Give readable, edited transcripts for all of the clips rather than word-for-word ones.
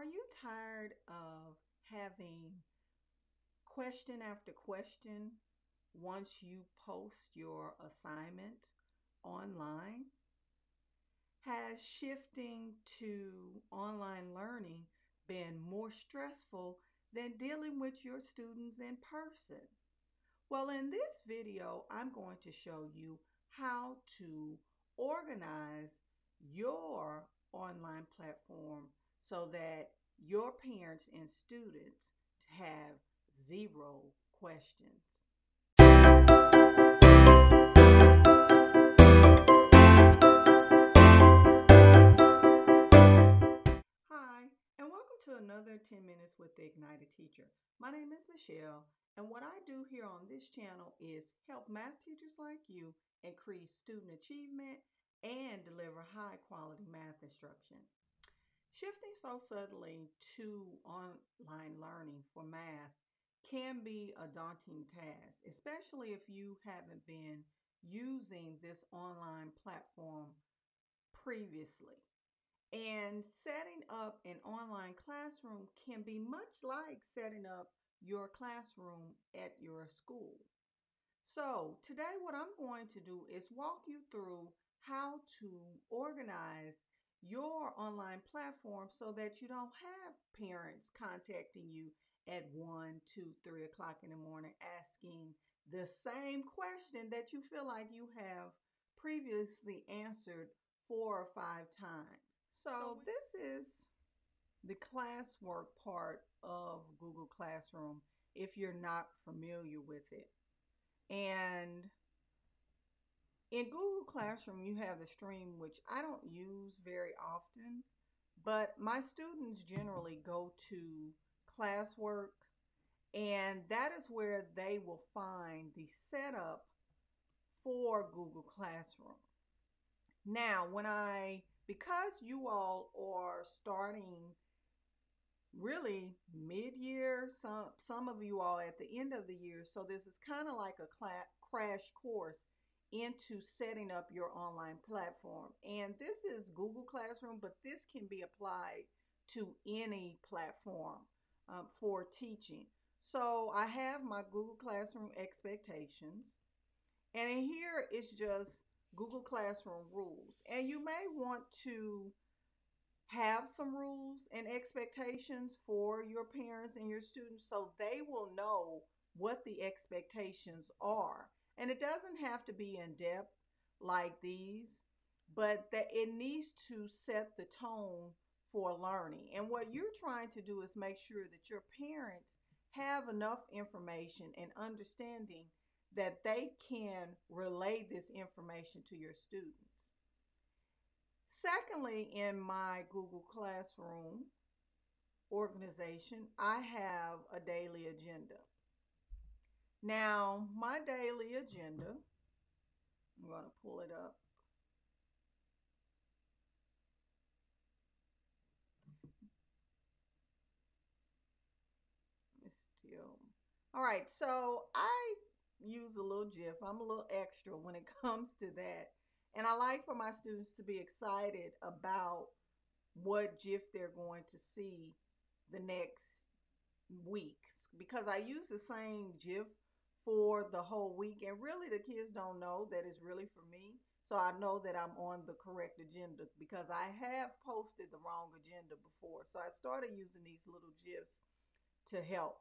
Are you tired of having question after question once you post your assignment online? Has shifting to online learning been more stressful than dealing with your students in person? Well, in this video, I'm going to show you how to organize your online platform so that your parents and students have zero questions. Hi, and welcome to another 10 Minutes with the IgnitED Teacher. My name is Michelle, and what I do here on this channel is help math teachers like you increase student achievement and deliver high-quality math instruction. Shifting so suddenly to online learning for math can be a daunting task, especially if you haven't been using this online platform previously. And setting up an online classroom can be much like setting up your classroom at your school. So today what I'm going to do is walk you through how to organize your online platform so that you don't have parents contacting you at 1, 2, 3 o'clock in the morning asking the same question that you feel like you have previously answered 4 or 5 times. So this is the classwork part of Google Classroom if you're not familiar with it. And in Google Classroom, you have the stream, which I don't use very often, but my students generally go to classwork, and that is where they will find the setup for Google Classroom. Now, because you all are starting really mid-year, some of you all at the end of the year, so this is kind of like a crash course into setting up your online platform. And this is Google Classroom, but this can be applied to any platform for teaching. So I have my Google Classroom expectations, and in here it's just Google Classroom rules. And you may want to have some rules and expectations for your parents and your students so they will know what the expectations are. And it doesn't have to be in depth like these, but that it needs to set the tone for learning. And what you're trying to do is make sure that your parents have enough information and understanding that they can relay this information to your students. Secondly, in my Google Classroom organization, I have a daily agenda. Now, my daily agenda, I'm going to pull it up. All right, so I use a little GIF. I'm a little extra when it comes to that. And I like for my students to be excited about what GIF they're going to see the next week, because I use the same GIF for the whole week, and really the kids don't know that it's really for me, so I know that I'm on the correct agenda because I have posted the wrong agenda before. So I started using these little GIFs to help.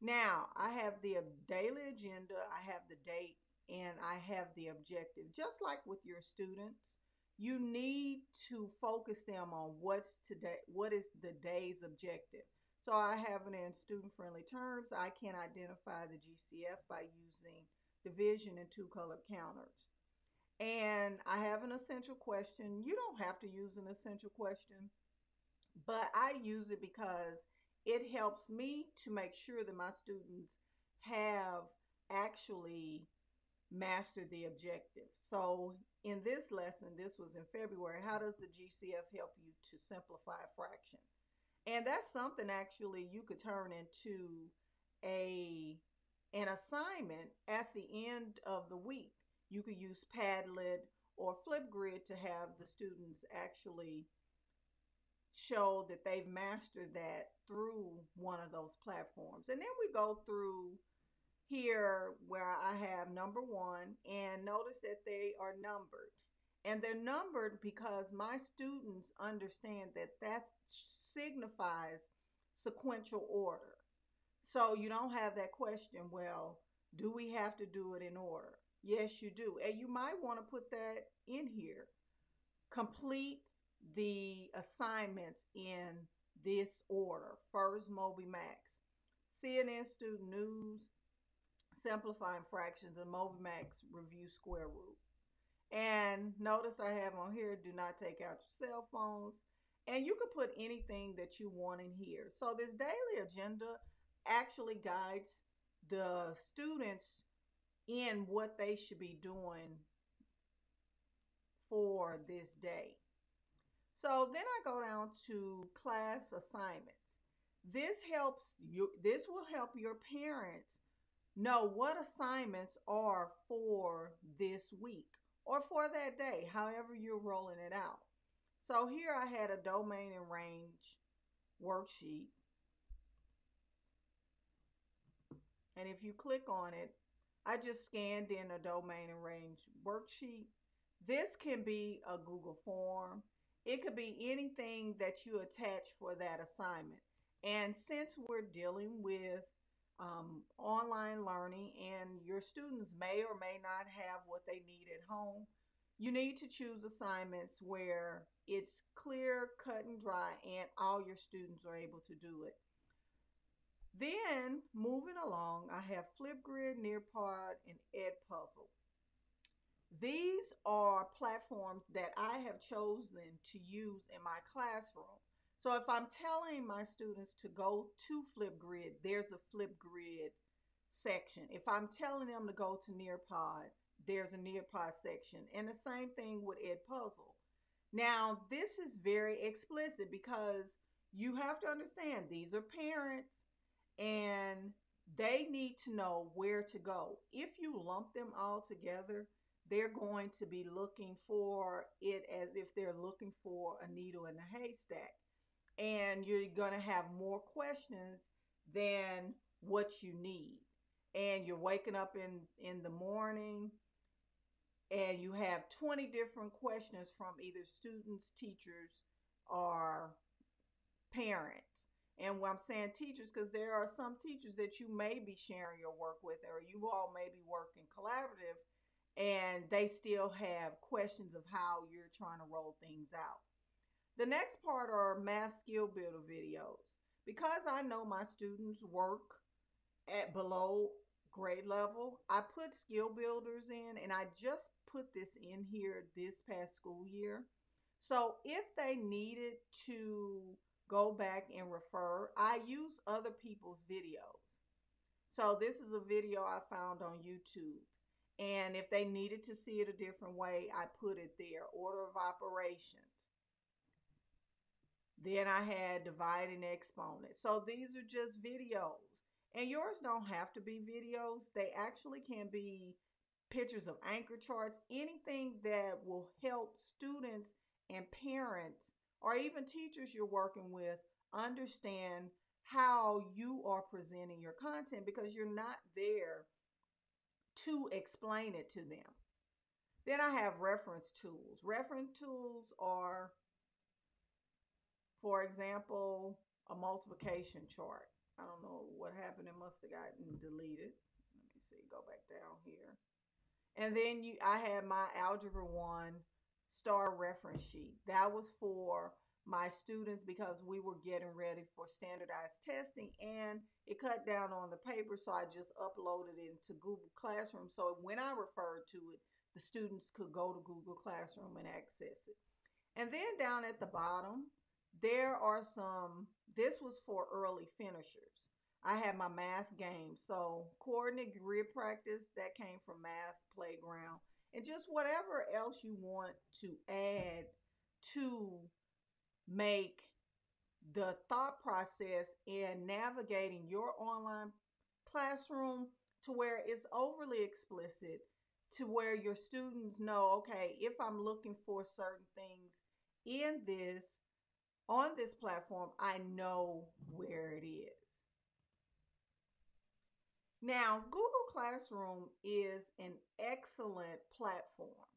Now I have the daily agenda, I have the date, and I have the objective. Just like with your students, you need to focus them on what's today, what is the day's objective. So I have it in student-friendly terms. I can identify the GCF by using division and 2-color counters. And I have an essential question. You don't have to use an essential question, but I use it because it helps me to make sure that my students have actually mastered the objective. So in this lesson, this was in February, how does the GCF help you to simplify a fraction? And that's something actually you could turn into an assignment at the end of the week. You could use Padlet or Flipgrid to have the students actually show that they've mastered that through one of those platforms. And then we go through here where I have number one, and notice that they are numbered. And they're numbered because my students understand that that signifies sequential order. So you don't have that question, well, do we have to do it in order? Yes, you do. And you might want to put that in here. Complete the assignments in this order. First, Moby Max, CNN Student News, Simplifying Fractions, and Moby Max Review Square Root. And notice I have on here, do not take out your cell phones. And you can put anything that you want in here. So this daily agenda actually guides the students in what they should be doing for this day. So then I go down to class assignments. This helps you, this will help your parents know what assignments are for this week or for that day, however you're rolling it out. So here I had a domain and range worksheet. And if you click on it, I just scanned in a domain and range worksheet. This can be a Google form. It could be anything that you attach for that assignment. And since we're dealing with online learning and your students may or may not have what they need at home, you need to choose assignments where it's clear, cut and dry, and all your students are able to do it. Then, moving along, I have Flipgrid, Nearpod, and Edpuzzle. These are platforms that I have chosen to use in my classroom. So if I'm telling my students to go to Flipgrid, there's a Flipgrid section. If I'm telling them to go to Nearpod, there's a Nearpod section. And the same thing with Edpuzzle. Now, this is very explicit because you have to understand these are parents, and they need to know where to go. If you lump them all together, they're going to be looking for it as if they're looking for a needle in a haystack. And you're going to have more questions than what you need. And you're waking up in the morning and you have 20 different questions from either students, teachers, or parents. And when I'm saying teachers, because there are some teachers that you may be sharing your work with, or you all may be working collaborative, and they still have questions of how you're trying to roll things out. The next part are math skill builder videos. Because I know my students work at below grade level, I put skill builders in, and I just put this in here this past school year. So if they needed to go back and refer, I use other people's videos. So this is a video I found on YouTube. And if they needed to see it a different way, I put it there. Order of operations. Then I had divide and exponent. So these are just videos. And yours don't have to be videos. They actually can be pictures of anchor charts, anything that will help students and parents or even teachers you're working with understand how you are presenting your content, because you're not there to explain it to them. Then I have reference tools. Reference tools are, for example, a multiplication chart. I don't know what happened. It must have gotten deleted. Let me see, go back down here. And then I had my Algebra 1 STAR reference sheet. That was for my students because we were getting ready for standardized testing, and it cut down on the paper, so I just uploaded it into Google Classroom. So when I referred to it, the students could go to Google Classroom and access it. And then down at the bottom, there are some, this was for early finishers. I had my math game. So coordinate grid practice, that came from Math Playground, and just whatever else you want to add to make the thought process in navigating your online classroom to where it's overly explicit, to where your students know, okay, if I'm looking for certain things in this on this platform, I know where it is. Now, Google Classroom is an excellent platform,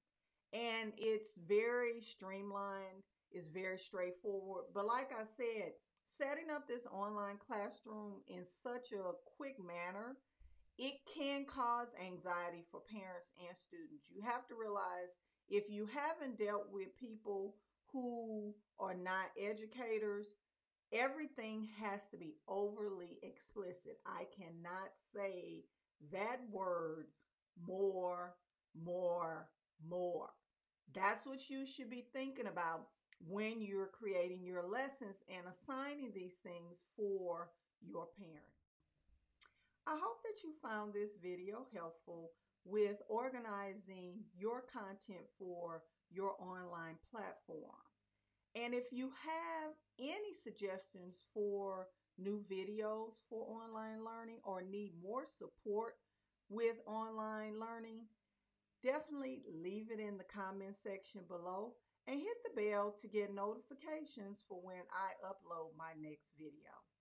and it's very streamlined, it's very straightforward. But like I said, setting up this online classroom in such a quick manner, it can cause anxiety for parents and students. You have to realize if you haven't dealt with people who are not educators, everything has to be overly explicit. I cannot say that word more. That's what you should be thinking about when you're creating your lessons and assigning these things for your parent. I hope that you found this video helpful with organizing your content for your online platform. And if you have any suggestions for new videos for online learning or need more support with online learning, definitely leave it in the comment section below and hit the bell to get notifications for when I upload my next video.